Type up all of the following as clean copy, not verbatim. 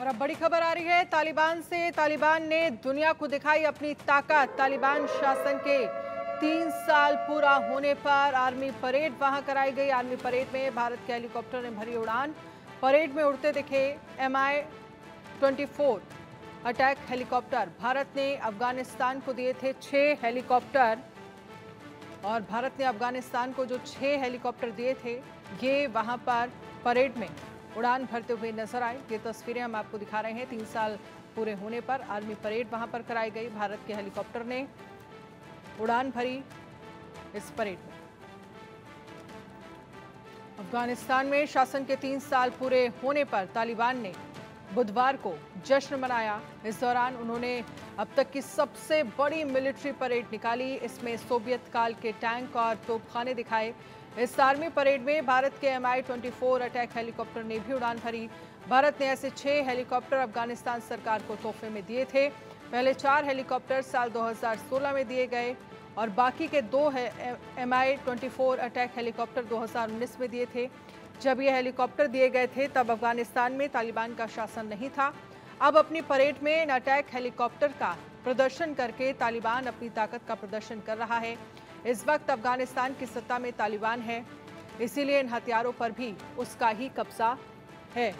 और अब बड़ी खबर आ रही है तालिबान से। तालिबान ने दुनिया को दिखाई अपनी ताकत। तालिबान शासन के 3 साल पूरा होने पर आर्मी परेड वहां कराई गई। आर्मी परेड में भारत के हेलीकॉप्टर ने भरी उड़ान। परेड में उड़ते दिखे Mi-24 अटैक हेलीकॉप्टर। भारत ने अफगानिस्तान को दिए थे 6 हेलीकॉप्टर और भारत ने अफगानिस्तान को जो 6 हेलीकॉप्टर दिए थे ये वहां पर परेड में उड़ान भरते हुए नजर आए। ये तस्वीरें हम आपको दिखा रहे हैं। 3 साल पूरे होने पर आर्मी परेड वहां पर कराई गई। भारत के हेलीकॉप्टर ने उड़ान भरी इस परेड में। अफगानिस्तान में शासन के 3 साल पूरे होने पर तालिबान ने बुधवार को जश्न मनाया। इस दौरान उन्होंने अब तक की सबसे बड़ी मिलिट्री परेड निकाली। इसमें सोवियत काल के टैंक और तोपखाने दिखाए। इस आर्मी परेड में भारत के Mi-24 अटैक हेलीकॉप्टर ने भी उड़ान भरी। भारत ने ऐसे 6 हेलीकॉप्टर अफगानिस्तान सरकार को तोहफे में दिए थे। पहले 4 हेलीकॉप्टर साल 2016 में दिए गए और बाकी के 2 Mi-24 अटैक हेलीकॉप्टर 2019 में दिए थे। जब ये हेलीकॉप्टर दिए गए थे तब अफगानिस्तान में तालिबान का शासन नहीं था। अब अपनी परेड में इन अटैक हेलीकॉप्टर का प्रदर्शन करके तालिबान अपनी ताकत का प्रदर्शन कर रहा है। इस वक्त अफगानिस्तान की सत्ता में तालिबान है, इसीलिए इन हथियारों पर भी उसका ही कब्जा है।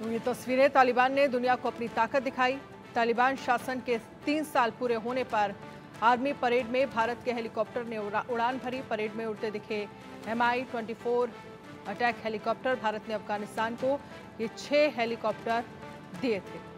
तो ये तस्वीरें, तालिबान ने दुनिया को अपनी ताकत दिखाई। तालिबान शासन के 3 साल पूरे होने पर आर्मी परेड में भारत के हेलीकॉप्टर ने उड़ान भरी। परेड में उड़ते दिखे Mi-24 अटैक हेलीकॉप्टर। भारत ने अफगानिस्तान को ये 6 हेलीकॉप्टर दिए थे।